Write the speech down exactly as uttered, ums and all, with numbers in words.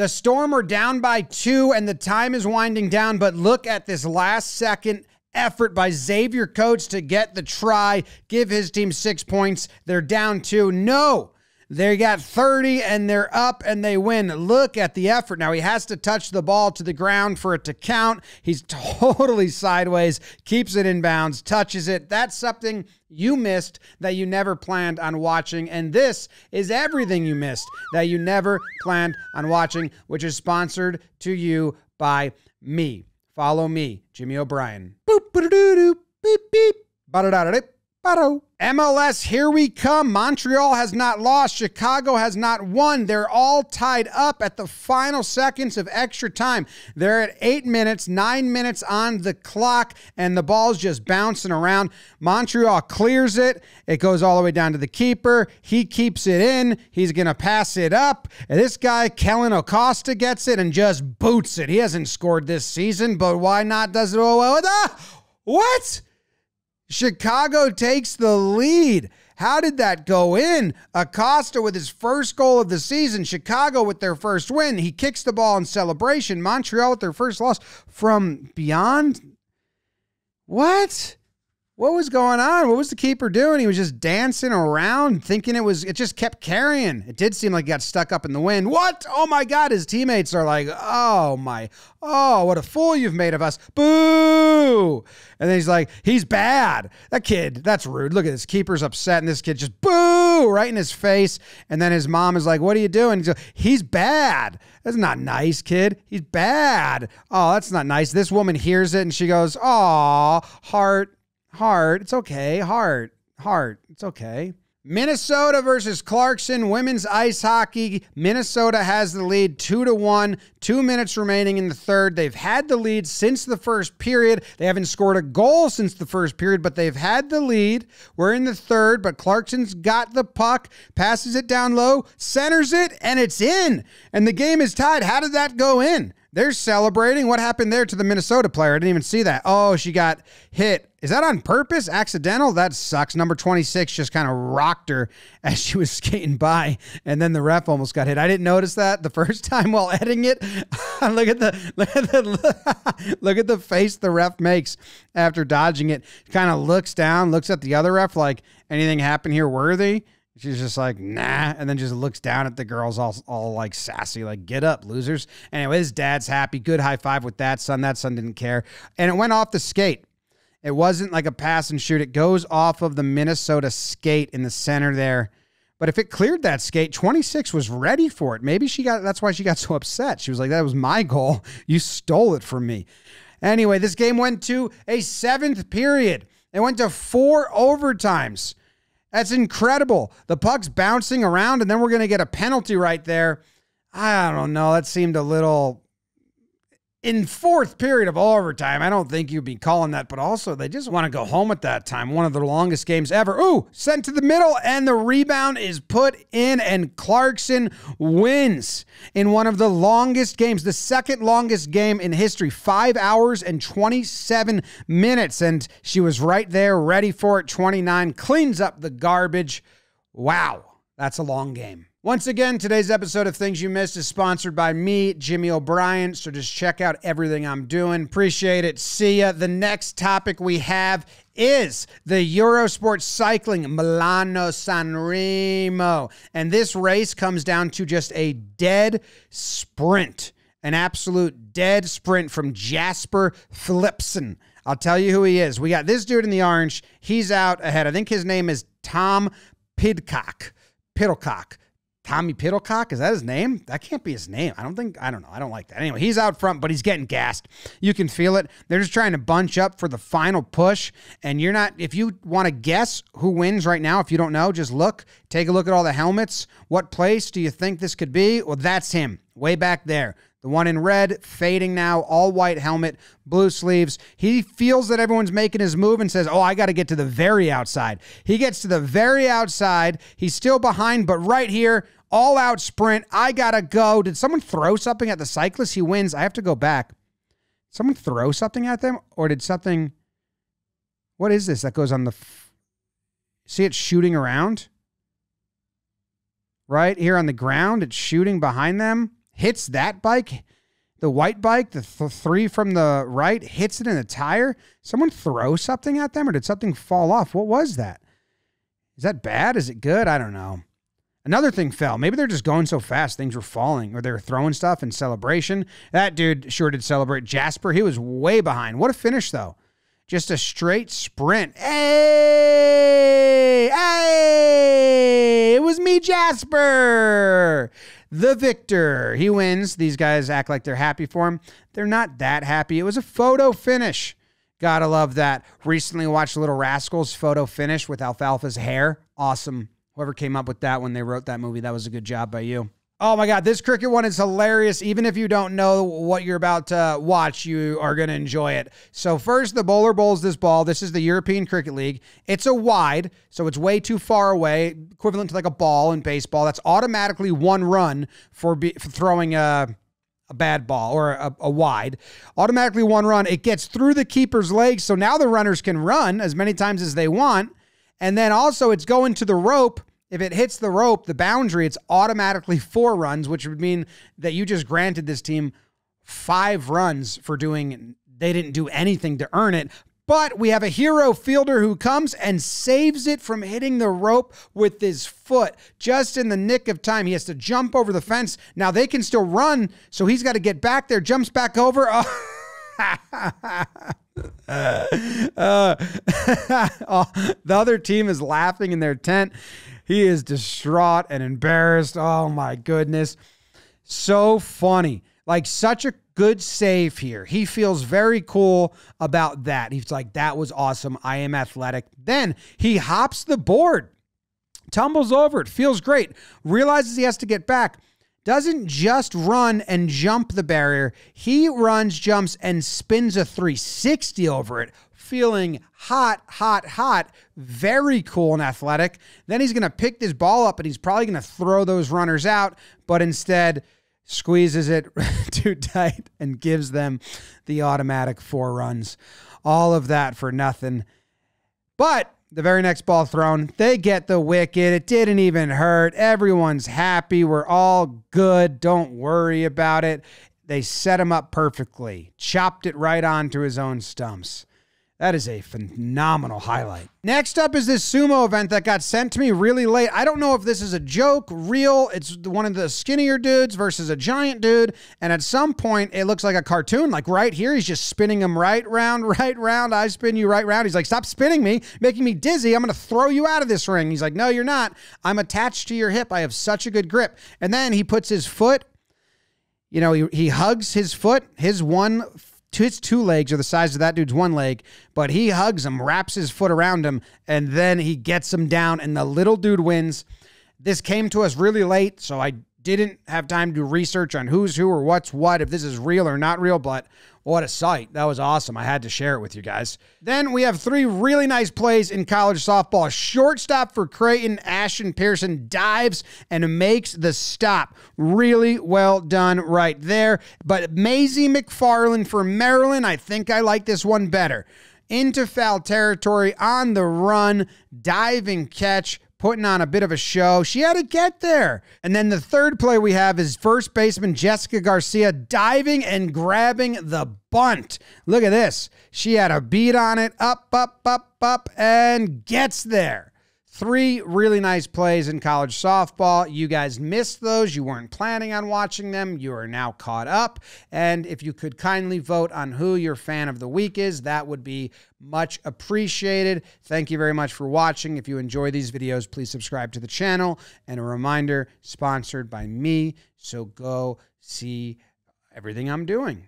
The Storm are down by two, and the time is winding down, but look at this last-second effort by Xavier Coates to get the try, give his team six points. They're down two. No! They got thirty, and they're up, and they win. Look at the effort. Now, he has to touch the ball to the ground for it to count. He's totally sideways, keeps it in bounds, touches it. That's something you missed that you never planned on watching, and this is everything you missed that you never planned on watching, which is sponsored to you by me. Follow me, Jimmy O'Brien. Boop, ba-da-doo-doo, beep, beep, ba-da-da-da-dip. M L S, here we come. Montreal has not lost. Chicago has not won. They're all tied up at the final seconds of extra time. They're at eight minutes, nine minutes on the clock, and the ball's just bouncing around. Montreal clears it. It goes all the way down to the keeper. He keeps it in. He's going to pass it up. And this guy, Kellen Acosta, gets it and just boots it. He hasn't scored this season, but why not? Does it all well? What? Chicago takes the lead. How did that go in? Acosta with his first goal of the season. Chicago with their first win. He kicks the ball in celebration. Montreal with their first loss from beyond. What? What was going on? What was the keeper doing? He was just dancing around, thinking it was, it just kept carrying. It did seem like he got stuck up in the wind. What? Oh my God. His teammates are like, oh my, oh, what a fool you've made of us. Boo. And then he's like, he's bad. That kid, that's rude. Look at this. Keeper's upset. And this kid just boo right in his face. And then his mom is like, what are you doing? He's, like, he's bad. That's not nice, kid. He's bad. Oh, that's not nice. This woman hears it and she goes, aw, heart. Hard. It's okay. Hard. Hard. It's okay. Minnesota versus Clarkson, women's ice hockey. Minnesota has the lead two to one, two minutes remaining in the third. They've had the lead since the first period. They haven't scored a goal since the first period, but they've had the lead. We're in the third, but Clarkson's got the puck, passes it down low, centers it, and it's in. And the game is tied. How did that go in? They're celebrating. What happened there to the Minnesota player? I didn't even see that. Oh, she got hit. Is that on purpose? Accidental? That sucks. Number twenty-six just kind of rocked her as she was skating by, and then the ref almost got hit. I didn't notice that the first time while editing it. look at the look at the look at the face the ref makes after dodging it. Kind of looks down, looks at the other ref like, anything happened here worthy? She's just like, nah, and then just looks down at the girls all, all like sassy, like, get up, losers. Anyway, his dad's happy. Good high five with that son. That son didn't care. And it went off the skate. It wasn't like a pass and shoot. It goes off of the Minnesota skate in the center there. But if it cleared that skate, twenty-six was ready for it. Maybe she got, that's why she got so upset. She was like, that was my goal. You stole it from me. Anyway, this game went to a seventh period. It went to four overtimes. That's incredible. The puck's bouncing around, and then we're going to get a penalty right there. I don't know. That seemed a little... In fourth period of overtime, I don't think you'd be calling that, but also they just want to go home at that time. One of the longest games ever. Ooh, sent to the middle, and the rebound is put in, and Clarkson wins in one of the longest games, the second longest game in history, five hours and twenty-seven minutes, and she was right there, ready for it, twenty-nine, cleans up the garbage. Wow, that's a long game. Once again, today's episode of Things You Missed is sponsored by me, Jimmy O'Brien, so just check out everything I'm doing. Appreciate it. See ya. The next topic we have is the Eurosport cycling Milano San Remo, and this race comes down to just a dead sprint, an absolute dead sprint from Jasper Philipsen. I'll tell you who he is. We got this dude in the orange. He's out ahead. I think his name is Tom Pidcock. Pidcock. Tommy Pidcock? Is that his name? That can't be his name. I don't think, I don't know. I don't like that. Anyway, he's out front, but he's getting gassed. You can feel it. They're just trying to bunch up for the final push, and you're not, if you want to guess who wins right now, if you don't know, just look. Take a look at all the helmets. What place do you think this could be? Well, that's him, way back there. The one in red, fading now, all white helmet, blue sleeves. He feels that everyone's making his move and says, oh, I got to get to the very outside. He gets to the very outside. He's still behind, but right here, all out sprint. I got to go. Did someone throw something at the cyclist? He wins. I have to go back. Someone throw something at them? Or did something... What is this that goes on the... F See it shooting around? Right here on the ground, it's shooting behind them. hits that bike, the white bike, the th three from the right, hits it in the tire. Someone throw something at them, or did something fall off? What was that? Is that bad? Is it good? I don't know. Another thing fell. Maybe they're just going so fast, things were falling, or they were throwing stuff in celebration. That dude sure did celebrate. Jasper, he was way behind. What a finish, though. Just a straight sprint. Hey! Hey! It was me, Jasper! The victor. He wins. These guys act like they're happy for him. They're not that happy. It was a photo finish. Gotta love that. Recently watched Little Rascals photo finish with Alfalfa's hair. Awesome. Whoever came up with that when they wrote that movie, that was a good job by you. Oh my God, this cricket one is hilarious. Even if you don't know what you're about to watch, you are going to enjoy it. So first, the bowler bowls this ball. This is the European Cricket League. It's a wide, so it's way too far away, equivalent to like a ball in baseball. That's automatically one run for, be, for throwing a, a bad ball or a, a wide. Automatically one run. It gets through the keeper's legs, so now the runners can run as many times as they want. And then also it's going to the rope. If it hits the rope, the boundary, it's automatically four runs, which would mean that you just granted this team five runs for doing, they didn't do anything to earn it. But we have a hero fielder who comes and saves it from hitting the rope with his foot just in the nick of time. He has to jump over the fence. Now they can still run, so he's got to get back there, jumps back over. Oh. uh, uh, oh, the other team is laughing in their tent. He is distraught and embarrassed. Oh my goodness. So funny. Like, such a good save here. He feels very cool about that. He's like, that was awesome. I am athletic. Then he hops the board, tumbles over. It feels great. Realizes he has to get back. Doesn't just run and jump the barrier. He runs, jumps, and spins a three sixty over it, feeling hot, hot, hot, very cool and athletic. Then he's going to pick this ball up, and he's probably going to throw those runners out, but instead squeezes it too tight and gives them the automatic four runs. All of that for nothing. But the very next ball thrown, they get the wicket. It didn't even hurt. Everyone's happy. We're all good. Don't worry about it. They set him up perfectly. Chopped it right onto his own stumps. That is a phenomenal highlight. Next up is this sumo event that got sent to me really late. I don't know if this is a joke, real. It's one of the skinnier dudes versus a giant dude. And at some point, it looks like a cartoon. Like right here, he's just spinning him right round, right round. I spin you right round. He's like, stop spinning me, making me dizzy. I'm going to throw you out of this ring. He's like, no, you're not. I'm attached to your hip. I have such a good grip. And then he puts his foot, you know, he, he hugs his foot, his one foot. His two legs are the size of that dude's one leg, but he hugs him, wraps his foot around him, and then he gets him down, and the little dude wins. This came to us really late, so I didn't have time to research on who's who or what's what, if this is real or not real, but what a sight. That was awesome. I had to share it with you guys. Then we have three really nice plays in college softball. Shortstop for Creighton, Ashton Pearson dives and makes the stop. Really well done right there. But Maisie McFarland for Maryland, I think I like this one better. Into foul territory, on the run, diving catch, putting on a bit of a show. She had to get there. And then the third play we have is first baseman Jessica Garcia diving and grabbing the bunt. Look at this. She had a beat on it, up, up, up, up, and gets there. Three really nice plays in college softball. You guys missed those. You weren't planning on watching them. You are now caught up. And if you could kindly vote on who your fan of the week is, that would be much appreciated. Thank you very much for watching. If you enjoy these videos, please subscribe to the channel. And a reminder, sponsored by me. So go see everything I'm doing.